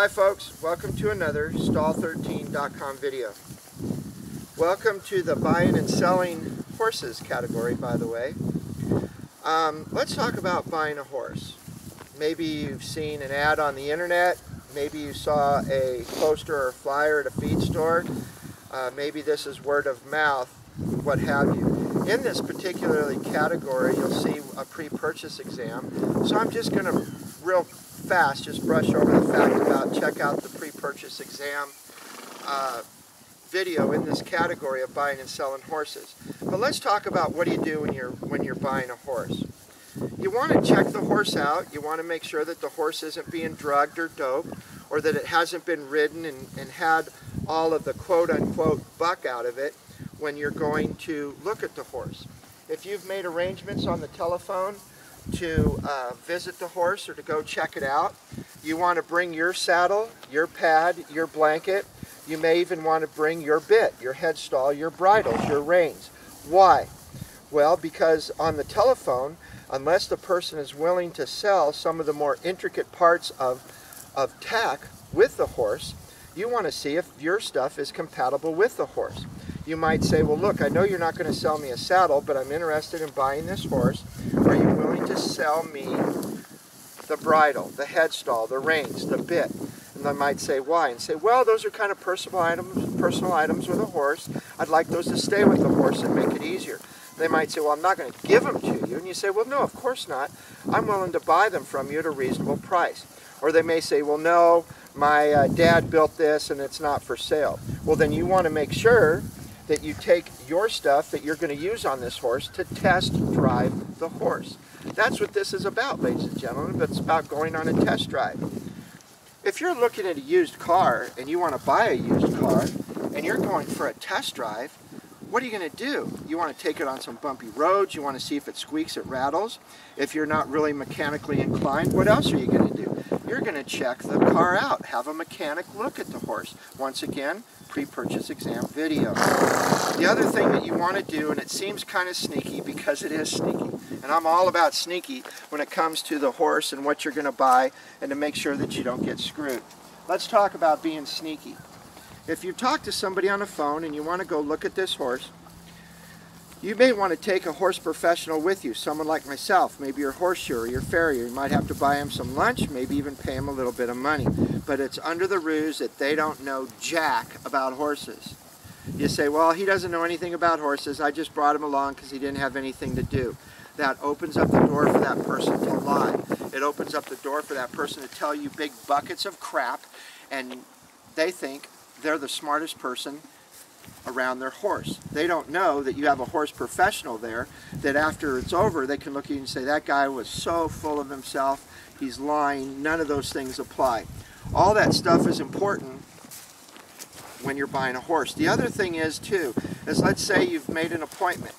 Hi folks, welcome to another stall13.com video. Welcome to the buying and selling horses category, by the way. Let's talk about buying a horse. Maybe you've seen an ad on the internet, maybe you saw a poster or a flyer at a feed store, maybe this is word of mouth, what have you. In this particular category, you'll see a pre-purchase exam, so I'm just going to real fast just brush over the fact about check out the pre-purchase exam video in this category of buying and selling horses. But let's talk about what do you do when you're buying a horse. You want to check the horse out. You want to make sure that the horse isn't being drugged or doped, or that it hasn't been ridden and had all of the quote-unquote buck out of it when you're going to look at the horse. If you've made arrangements on the telephone to visit the horse or to go check it out, you want to bring your saddle, your pad, your blanket. You may even want to bring your bit, your headstall, your bridles, your reins. Why? Well, because on the telephone, unless the person is willing to sell some of the more intricate parts of tack with the horse, you want to see if your stuff is compatible with the horse. You might say, well, look, I know you're not going to sell me a saddle, but I'm interested in buying this horse. Are you willing to sell me the bridle, the headstall, the reins, the bit? And they might say, why? And say, well, those are kind of personal items with a horse. I'd like those to stay with the horse and make it easier. They might say, well, I'm not going to give them to you. And you say, well, no, of course not. I'm willing to buy them from you at a reasonable price. Or they may say, well, no, my dad built this and it's not for sale. Well, then you want to make sure that you take your stuff that you're going to use on this horse to test drive the horse. That's what this is about, ladies and gentlemen. It's about going on a test drive. If you're looking at a used car and you want to buy a used car and you're going for a test drive, what are you going to do? You want to take it on some bumpy roads. You want to see if it squeaks, it rattles. If you're not really mechanically inclined, what else are you going to do? You're going to check the car out, have a mechanic look at the horse. Once again, pre-purchase exam video. The other thing that you want to do, and it seems kind of sneaky because it is sneaky, and I'm all about sneaky when it comes to the horse and what you're going to buy and to make sure that you don't get screwed. Let's talk about being sneaky. If you talk to somebody on the phone and you want to go look at this horse, you may want to take a horse professional with you, someone like myself, maybe your horseshoer or your farrier. You might have to buy him some lunch, maybe even pay him a little bit of money. But it's under the ruse that they don't know jack about horses. You say, well, he doesn't know anything about horses. I just brought him along because he didn't have anything to do. That opens up the door for that person to lie. It opens up the door for that person to tell you big buckets of crap, and they think they're the smartest person around their horse. They don't know that you have a horse professional there that after it's over they can look at you and say, that guy was so full of himself, he's lying, none of those things apply. All that stuff is important when you're buying a horse. The other thing is too, is let's say you've made an appointment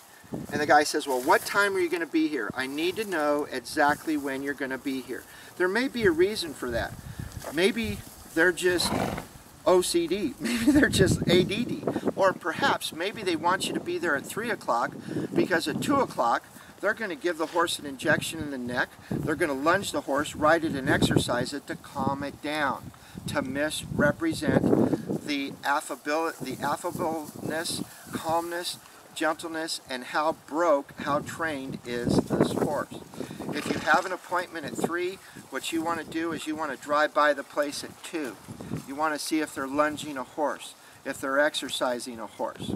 and the guy says, well, what time are you going to be here? I need to know exactly when you're going to be here. There may be a reason for that. Maybe they're just OCD, maybe they're just ADD, or perhaps maybe they want you to be there at 3 o'clock because at 2 o'clock they're going to give the horse an injection in the neck, they're going to lunge the horse, ride it and exercise it to calm it down, to misrepresent the affableness, calmness, gentleness, and how broke, how trained is this horse. If you have an appointment at 3, what you want to do is you want to drive by the place at 2. You want to see if they're lunging a horse, if they're exercising a horse.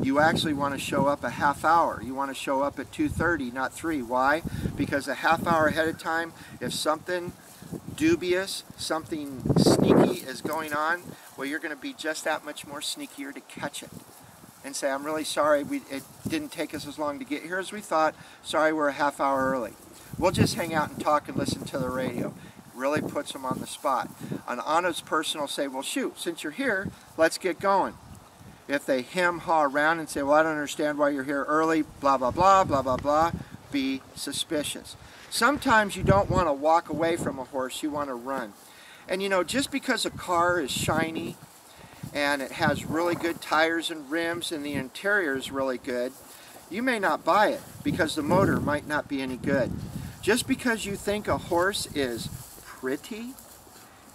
You actually want to show up a half hour. You want to show up at 2:30, not 3. Why? Because a half hour ahead of time, if something dubious, something sneaky is going on, well, you're going to be just that much more sneakier to catch it and say, I'm really sorry it didn't take us as long to get here as we thought. Sorry, we're a half hour early. We'll just hang out and talk and listen to the radio. Really puts them on the spot. An honest person will say, well, shoot, since you're here, let's get going. If they hem-haw around and say, well, I don't understand why you're here early, blah, blah, blah, blah, blah, blah, be suspicious. Sometimes you don't want to walk away from a horse, you want to run. And you know, just because a car is shiny and it has really good tires and rims and the interior is really good, you may not buy it because the motor might not be any good. Just because you think a horse is pretty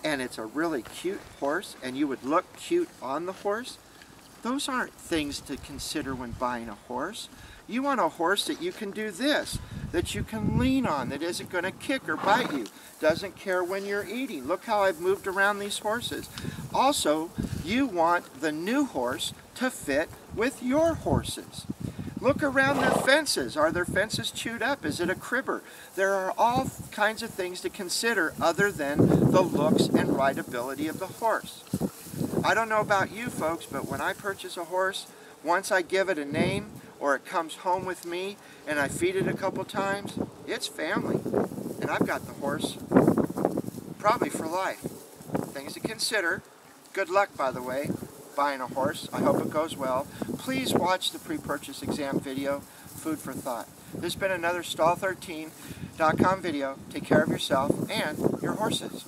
and it's a really cute horse and you would look cute on the horse, those aren't things to consider when buying a horse. You want a horse that you can do this, that you can lean on, that isn't going to kick or bite you, doesn't care when you're eating. Look how I've moved around these horses. Also, you want the new horse to fit with your horses. Look around their fences. Are their fences chewed up? Is it a cribber? There are all kinds of things to consider other than the looks and rideability of the horse. I don't know about you folks, but when I purchase a horse, once I give it a name or it comes home with me and I feed it a couple times, it's family. And I've got the horse probably for life. Things to consider. Good luck, by the way, buying a horse. I hope it goes well. Please watch the pre-purchase exam video, Food for Thought. This has been another stall13.com video. Take care of yourself and your horses.